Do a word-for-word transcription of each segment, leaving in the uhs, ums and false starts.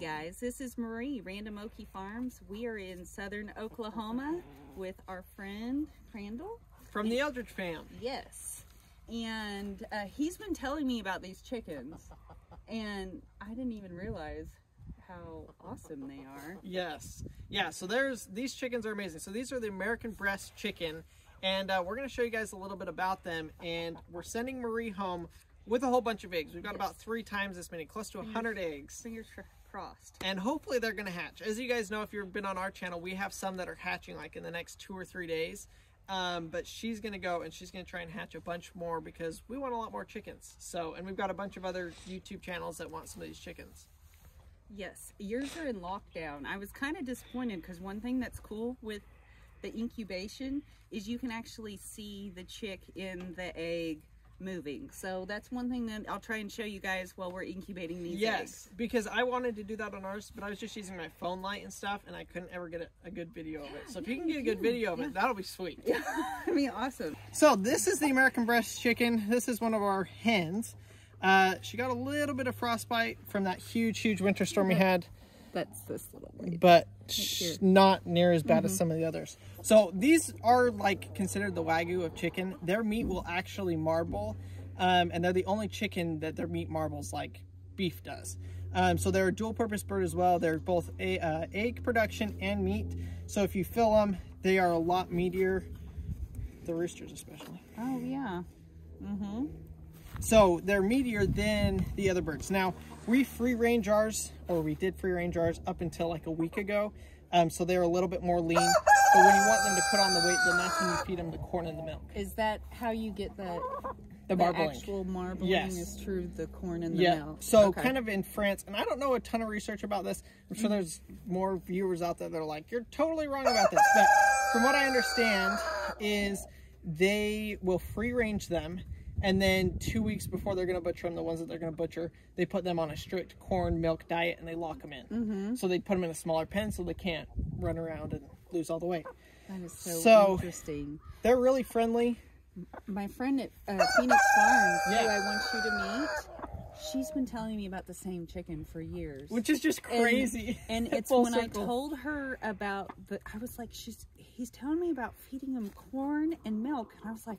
guys, this is Marie, Random Okie Farms. We are in southern Oklahoma with our friend Crandall. From the Eldredge Fam. Yes. And uh, he's been telling me about these chickens, and I didn't even realize how awesome they are. Yes. Yeah, so there's these chickens are amazing. So these are the American Bresse chicken, and uh, we're going to show you guys a little bit about them, and we're sending Marie home with a whole bunch of eggs. We've got yes. about three times this many, close to one hundred fingers, eggs. Fingers crossed. And hopefully they're going to hatch. As you guys know, if you've been on our channel, we have some that are hatching like in the next two or three days. Um, but she's going to go and she's going to try and hatch a bunch more because we want a lot more chickens. So, and we've got a bunch of other YouTube channels that want some of these chickens. Yes, yours are in lockdown. I was kind of disappointed because one thing that's cool with the incubation is you can actually see the chick in the egg moving. So that's one thing that I'll try and show you guys while we're incubating these yes, eggs. Yes, because I wanted to do that on ours, but I was just using my phone light and stuff, and I couldn't ever get a, a good video yeah, of it. So if yeah, you can get a good video of yeah. it, that'll be sweet. Yeah, that'd be awesome. So this is the American Bresse chicken. This is one of our hens. Uh, she got a little bit of frostbite from that huge, huge winter storm we had. That's this little one. But right not near as bad mm-hmm. as some of the others. So these are like considered the Wagyu of chicken. Their meat will actually marble. Um, and they're the only chicken that their meat marbles like beef does. Um, so they're a dual purpose bird as well. They're both a, uh, egg production and meat. So if you fill them, they are a lot meatier. The roosters especially. Oh yeah. Mm-hmm. So they're meatier than the other birds. Now, we free range ours, or we did free range ours up until like a week ago. Um, so they're a little bit more lean. But when you want them to put on the weight, then that's when you feed them the corn and the milk. Is that how you get the, the, the marbling? Actual marbling yes. is through the corn and the yeah. milk. So okay. kind of in France, and I don't know a ton of research about this. I'm sure there's more viewers out there that are like, you're totally wrong about this. But from what I understand is they will free range them. And then two weeks before they're going to butcher them, the ones that they're going to butcher, they put them on a strict corn, milk diet, and they lock them in. Mm-hmm. So they put them in a smaller pen so they can't run around and lose all the weight. That is so, so interesting. They're really friendly. My friend at uh, Phoenix Farms, yeah. who I want you to meet, she's been telling me about the same chicken for years. Which is just crazy. And, and it's when circle. I told her about the, I was like, she's, he's telling me about feeding them corn and milk. And I was like,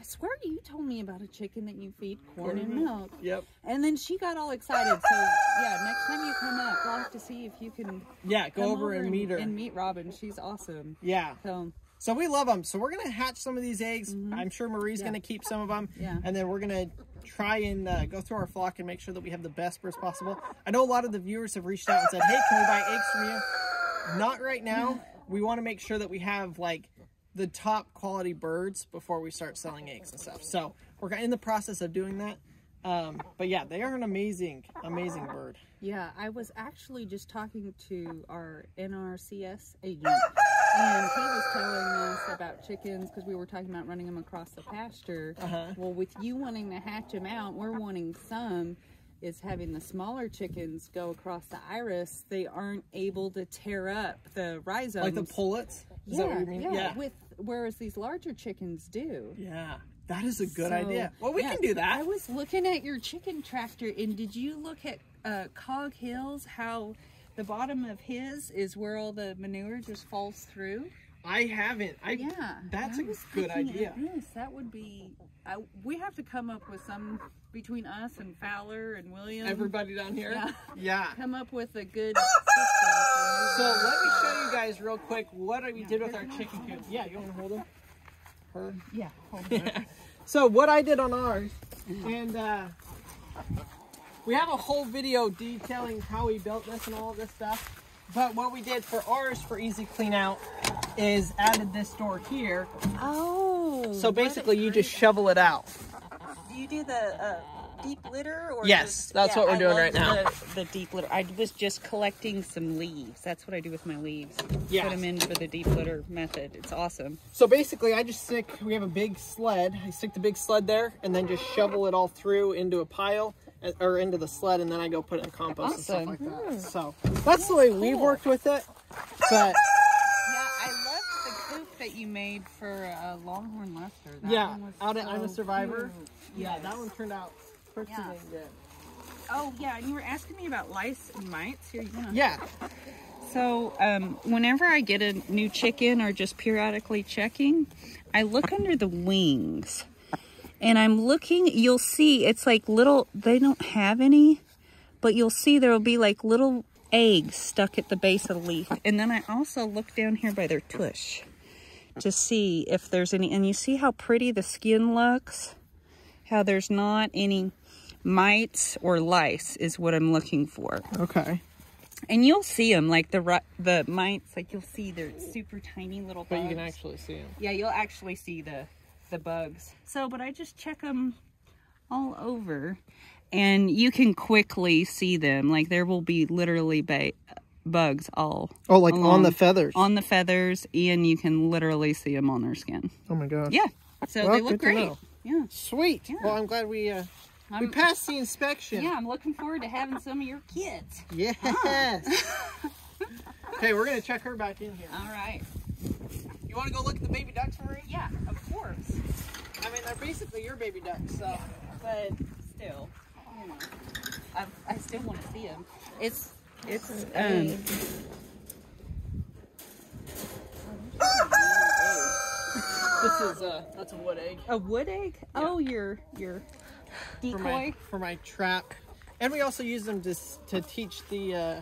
I swear you told me about a chicken that you feed corn and milk. Yep. And then she got all excited. So yeah, next time you come up, we'll have to see if you can. Yeah, go over, over and, and meet her. And meet Robin. She's awesome. Yeah. So. So we love them. So we're going to hatch some of these eggs. Mm-hmm. I'm sure Marie's yeah. going to keep some of them. Yeah. And then we're going to try and uh, go through our flock and make sure that we have the best birds possible. I know a lot of the viewers have reached out and said, hey, can we buy eggs from you? Not right now. We want to make sure that we have like the top quality birds before we start selling eggs and stuff. So we're in the process of doing that. Um, but yeah, they are an amazing, amazing bird. Yeah, I was actually just talking to our N R C S agent. And he was telling us about chickens because we were talking about running them across the pasture. Uh-huh. Well, with you wanting to hatch them out, we're wanting some is having the smaller chickens go across the iris. They aren't able to tear up the rhizomes. Like the pullets? Is yeah, that what you mean? Yeah, yeah. With, whereas these larger chickens do. Yeah. That is a good so, idea. Well, we yeah, can do that. I was looking at your chicken tractor, and did you look at uh, Cog Hills, how the bottom of his is where all the manure just falls through? I haven't. I, yeah. That's I a good idea. Yes, that would be, I, we have to come up with some, between us and Fowler and Williams. Everybody down here? Yeah. yeah. Come up with a good system. So let me show you guys real quick what we yeah, did with our chicken coop. Yeah, you want to hold them? Her? Yeah, hold on. Yeah. So what I did on ours, and uh, we have a whole video detailing how we built this and all this stuff, but what we did for ours for easy clean out is added this door here. Oh. So basically you just shovel it out. Do you do the uh, deep litter? Or yes, just, that's yeah, what we're I doing right now. The, the deep litter. I was just collecting some leaves. That's what I do with my leaves. Yeah. Put them in for the deep litter method. It's awesome. So basically I just stick, we have a big sled. I stick the big sled there and then just shovel it all through into a pile or into the sled, and then I go put it in compost awesome. and stuff like that. Mm. So that's, that's the way cool. we've worked with it. But that you made for uh, Longhorn Lester. That yeah, one was out so at I'm a Survivor. Yes. Yeah, that one turned out pretty yeah. good. Oh, yeah, and you were asking me about lice and mites. Here you go. Yeah. So um, whenever I get a new chicken or just periodically checking, I look under the wings. And I'm looking, you'll see, it's like little, they don't have any, but you'll see there will be like little eggs stuck at the base of the leaf. And then I also look down here by their tush to see if there's any, and you see how pretty the skin looks? How there's not any mites or lice is what I'm looking for. Okay. And you'll see them, like the the mites, like you'll see they're super tiny little bugs. But you can actually see them. Yeah, you'll actually see the... the bugs. So, but I just check them all over and you can quickly see them. Like there will be literally ba bugs all oh like along, on the feathers on the feathers and you can literally see them on their skin. Oh my god. Yeah, so well, they look great. Yeah, sweet. Yeah. Well, I'm glad we uh I'm, we passed the inspection. Yeah, I'm looking forward to having some of your kids. Yes. Oh. Okay, we're gonna check her back in here. All right. You want to go look at the baby ducks, Marie? Yeah, of course. I mean, they're basically your baby ducks, so. Yeah. But still, oh my. I, I still want to see them. It's, it's, um. This is a, that's a wood egg. A wood egg? Yeah. Oh, your, your decoy? For my, for my trap. And we also use them to, to teach the uh,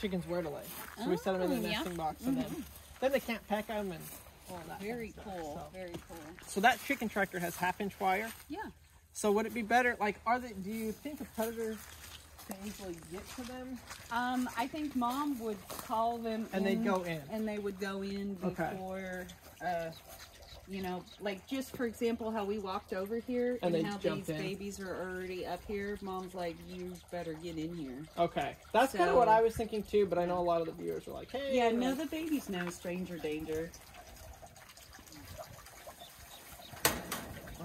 chickens where to lay. So oh, we set them in the yeah. nesting box and mm -hmm. then. Then they can't peck them and all that. Very kind of stuff, cool. So. Very cool. So that chicken tractor has half inch wire. Yeah. So would it be better? Like, are they? Do you think a predator can easily get to them? Um, I think Mom would call them, and in, they'd go in, and they would go in before. Okay. Uh, you know, like just for example, how we walked over here and, and how these in. babies are already up here. Mom's like, you better get in here. Okay. That's so, kind of what I was thinking too, but I know a lot of the viewers are like, hey. Yeah, no, the babies know stranger danger.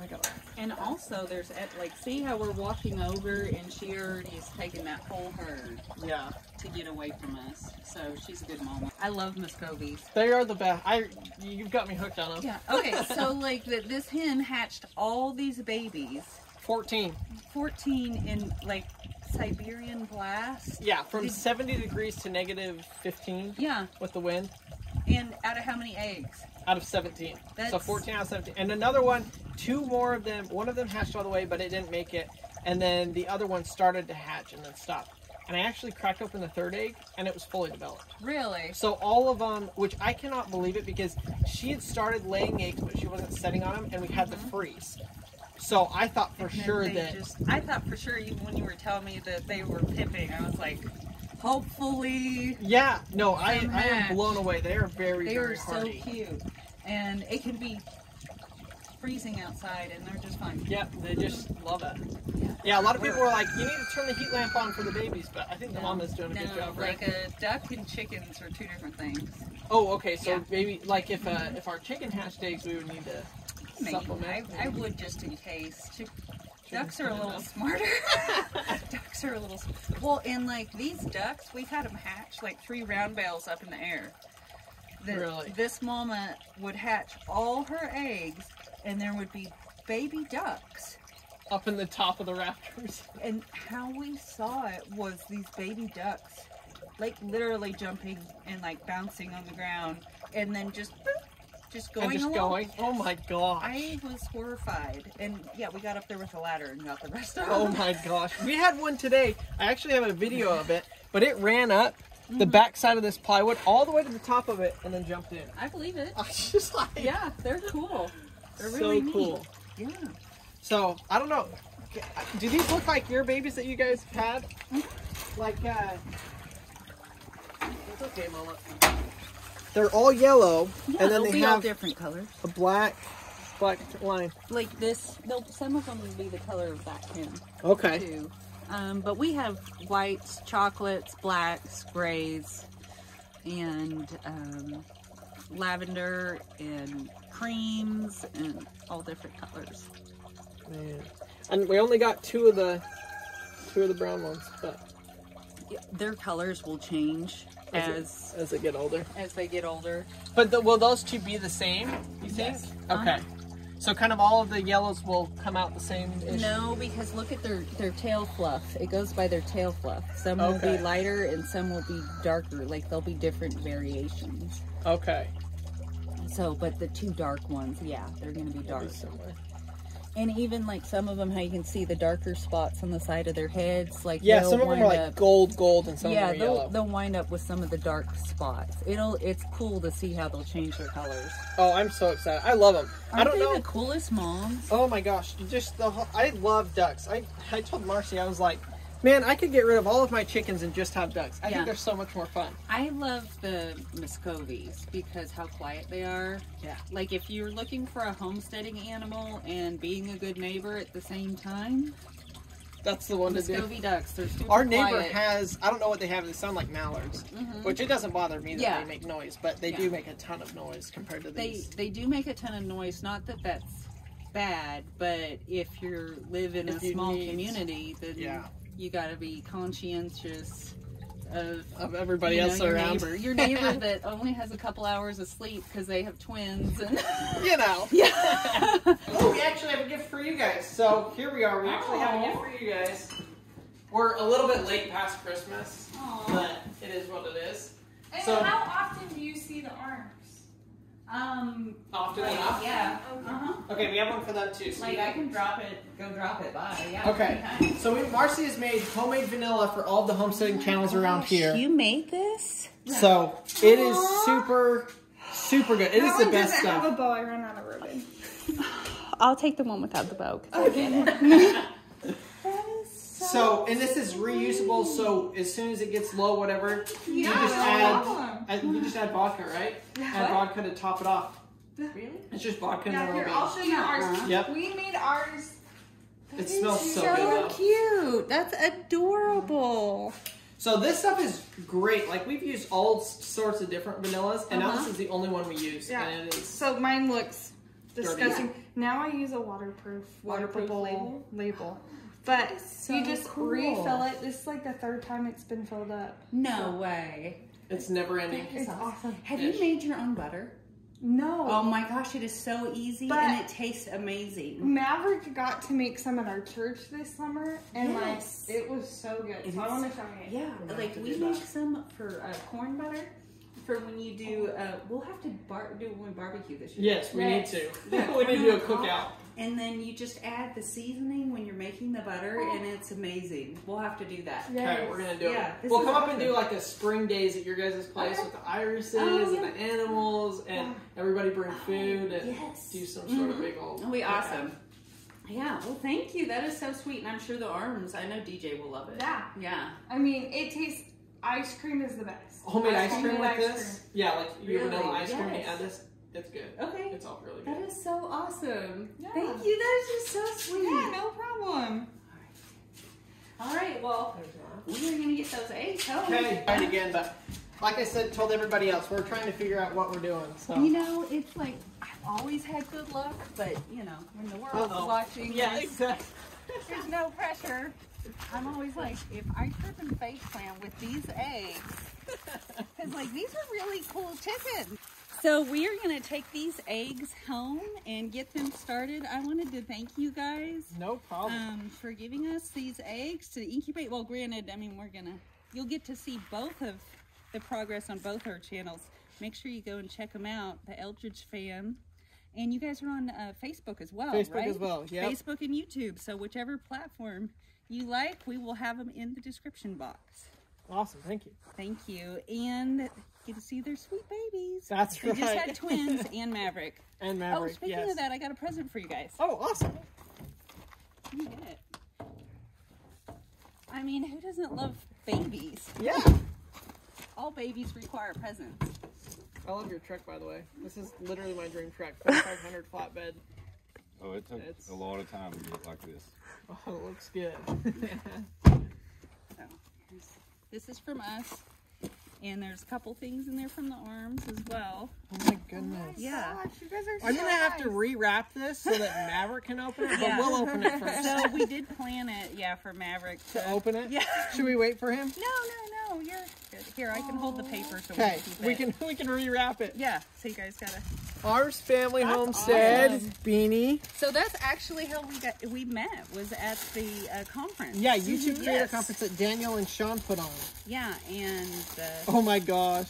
Oh, and also there's, like, see how we're walking over and she already is taking that whole herd. Yeah. To get away from us. So she's a good mama. I love Muscovies. They are the best. I, you've got me hooked on them. Yeah. Okay, so, like, the, this hen hatched all these babies. fourteen. fourteen in, like, Siberian blast. Yeah, from Did, seventy degrees to negative fifteen. Yeah. With the wind. And out of how many eggs? Out of seventeen. That's... So fourteen out of seventeen. And another one, two more of them. One of them hatched all the way, but it didn't make it. And then the other one started to hatch and then stopped. And I actually cracked open the third egg, and it was fully developed. Really? So all of them, which I cannot believe it, because she had started laying eggs, but she wasn't setting on them, and we had mm-hmm. the freeze. So I thought for sure that... Just, I thought for sure, even when you were telling me that they were pipping, I was like... Hopefully. Yeah. No, I, I am blown away. They are very, they very hardy. They are so cute. And it can be freezing outside and they're just fine. Yep. They just love it. Yeah. Yeah, a lot of people are like, you need to turn the heat lamp on for the babies, but I think the no, mama's doing a no, good job, right? Like a duck and chickens are two different things. Oh, okay. So yeah. Maybe like if uh, if our chicken hatched eggs, we would need to maybe. supplement. I, I would just in case. Chick Ducks are a little smarter. Ducks are a little smarter. Well, and like these ducks, we've had them hatch like three round bales up in the air. The, really? This mama would hatch all her eggs, and there would be baby ducks. Up in the top of the rafters. And how we saw it was these baby ducks, like literally jumping and like bouncing on the ground, and then just boop. Just going and just along. going. Oh my gosh. I was horrified. And yeah, we got up there with a ladder and got the rest of them. Oh my gosh. We had one today. I actually have a video of it, but it ran up mm-hmm. the backside of this plywood all the way to the top of it and then jumped in. I believe it. I was just like... Yeah, they're cool. They're so really neat. cool. Yeah. So, I don't know. Do these look like your babies that you guys had? Mm-hmm. Like, uh... It's okay, Mama. They're all yellow, yeah, and then they be have all different colors. A black, black line. Like this, some of them will be the color of that hen. Okay. Too. Um, but we have whites, chocolates, blacks, grays, and um, lavender, and creams, and all different colors. Man. And we only got two of the, two of the brown ones, but yeah, their colors will change. As, as as they get older. As they get older. But the, will those two be the same, you yes. think? Okay. Uh-huh. So kind of all of the yellows will come out the same -ish. No, because look at their, their tail fluff. It goes by their tail fluff. Some okay. will be lighter and some will be darker. Like, there'll be different variations. Okay. So, but the two dark ones, yeah, they're going to be dark. And even like some of them, how you can see the darker spots on the side of their heads, like yeah, some of them are like up, gold, gold, and some yeah, of them are yellow. Yeah, they'll, they'll wind up with some of the dark spots. It'll, it's cool to see how they'll change their colors. Oh, I'm so excited! I love them. Aren't I don't they know the coolest moms. Oh my gosh, just the whole, I love ducks. I I told Marcy, I was like, man, I could get rid of all of my chickens and just have ducks. I yeah. think they're so much more fun. I love the Muscovies because how quiet they are. Yeah. Like if you're looking for a homesteading animal and being a good neighbor at the same time, that's the one Muscovy to do. Muscovy ducks. They're super Our neighbor quiet. has, I don't know what they have. They sound like mallards, mm-hmm. which it doesn't bother me that yeah. they make noise, but they yeah. do make a ton of noise compared to these. They, they do make a ton of noise. Not that that's bad, but if you live in if a small need, community, then yeah. you got to be conscientious of, of everybody you know, else your around. Neighbor. Your neighbor that only has a couple hours of sleep because they have twins. And you know. Yeah. Oh, we actually have a gift for you guys. So here we are. We actually have a gift for you guys. We're a little bit late past Christmas, Aww. but it is what it is. And so, how often do you see the arms? Um, often like, enough? Yeah. Okay. Uh-huh. Okay, we have one for them too. So like, I can drop it, go drop it by. Yeah. Okay. Anytime. So, we, Marcy has made homemade vanilla for all the homesteading channels oh around gosh, here. You made this? So, it Aww. is super, super good. It that is the best stuff. I have a bow, I ran out of ribbon. I'll take the one without the bow. Okay. So, and this is reusable, so as soon as it gets low, whatever, yeah, you just add, add, you just add vodka, right? What? Add vodka to top it off. Really? It's just vodka yeah, and here, I'll show you ours. Uh-huh. Yep. We made ours. That it smells so, so good. So cute. That's adorable. So this stuff is great. Like, we've used all sorts of different vanillas, and uh-huh. now this is the only one we use. Yeah. And it is so mine looks disgusting. Yeah. Now I use a waterproof, waterproof label. label. But so you just cool. refill it. This is like the third time it's been filled up. No so. way. It's never ending. It's awesome. Have Ish. you made your own butter? No. Oh my gosh, it is so easy but and it tastes amazing. Maverick got to make some at our church this summer and yes. like it was so good. So I want to try it. Yeah, like we make that. some for uh, corn butter. For when you do, uh, we'll have to bar do when we barbecue this year. Yes, we yes. need to. Yeah. We need to do a cookout. And then you just add the seasoning when you're making the butter, oh. and it's amazing. We'll have to do that. Yes. Okay, we're going to do yeah, it. We'll come awesome. up and do like a spring days at your guys' place okay. with the irises oh, yeah. and the animals, and wow. everybody bring food and yes. do some sort mm-hmm. of big old... It'll be awesome. Out. Yeah, well, thank you. That is so sweet, and I'm sure the arms, I know D J will love it. Yeah. Yeah. I mean, it tastes... Ice cream is the best. Homemade ice, ice cream like ice this? Cream. Yeah, like you really? vanilla ice yes. cream, you add this, it's good. Okay. It's all really good. That is so awesome. Yeah. Thank you, that is just so sweet. Yeah, no problem. All right, all right well, we are going to get those eggs. Okay, try it again, but like I said, told everybody else, we're trying to figure out what we're doing. So. You know, it's like, I've always had good luck, but you know, when the world Uh-oh. is watching, yeah, exactly. there's no pressure. I'm always like, if I trip and face plant with these eggs, because like these are really cool chickens. So we are going to take these eggs home and get them started. I wanted to thank you guys. No problem. Um, for giving us these eggs to incubate. Well, granted, I mean, we're going to, you'll get to see both of the progress on both our channels. Make sure you go and check them out, the Eldredge Fam. And you guys are on uh, Facebook as well, Facebook right? Facebook as well, yeah. Facebook and YouTube, so whichever platform you like, we will have them in the description box. Awesome, thank you. Thank you, and get to see their sweet babies. That's right. They just had twins and Maverick. And Maverick, Oh, speaking yes. of that, I got a present for you guys. Oh, awesome. You get it. I mean, who doesn't love babies? Yeah. All babies require presents. I love your truck, by the way. This is literally my dream truck. twenty-five hundred flatbed. Oh, it took it's... a lot of time to get like this. Oh, it looks good. Yeah. So, here's, this is from us. And there's a couple things in there from the arms as well. Oh my goodness. Oh my yeah. Gosh, you guys are so I'm going to nice. have to rewrap this so that Maverick can open it, but yeah. we'll open it first. So we did plan it, yeah, for Maverick to, to open it? Yeah. Should we wait for him? No, no, no. No, you're good. Here, I can hold the paper so we can keep it. We can we can rewrap it. Yeah. So you guys gotta. Ars Family Homestead awesome. Beanie. So that's actually how we got we met was at the uh, conference. Yeah, YouTube creator yes. conference that Daniel and Sean put on. Yeah, and. Uh, oh my gosh.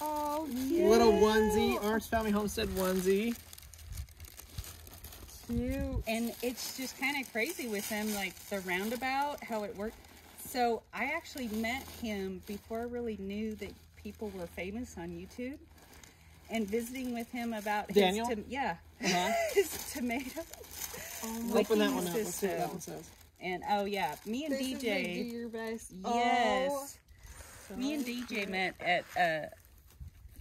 Oh yeah. Little onesie, Ars Family Homestead onesie. Cute. And it's just kind of crazy with him, like the roundabout, how it worked. So I actually met him before I really knew that people were famous on YouTube, and visiting with him about Daniel? his, yeah, uh-huh. his tomatoes. Oh, open that one up. Let's see what that one says. And oh yeah, me and this D J. Do your best. Yes. Oh, so me and D J cute. met at a,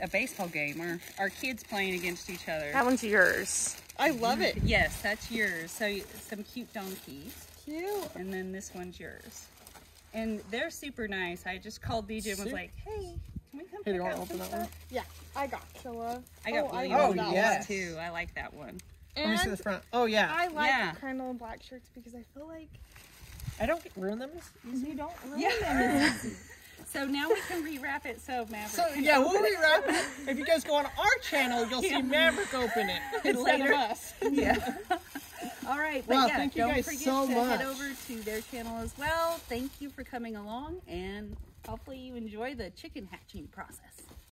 a baseball game, or our kids playing against each other. That one's yours. I love it. Yes, that's yours. So some cute donkeys. Cute. And then this one's yours. And they're super nice. I just called D J and was like, hey, can we come hey, pick up open that one? Yeah, I got Killa. I got oh, William I that yes. one too. I like that one. And let me see the front. Oh, yeah. I like yeah. the Crandall and black shirts because I feel like... I don't get, ruin them as easy. You don't ruin yeah. them as easy. So now we can rewrap it so Maverick So can yeah, we'll rewrap it. If you guys go on our channel, you'll yeah. see Maverick open it. Instead of us. Yeah. All right, but wow, yeah, thank you don't guys forget so to much. head over to their channel as well. Thank you for coming along, and hopefully you enjoy the chicken hatching process.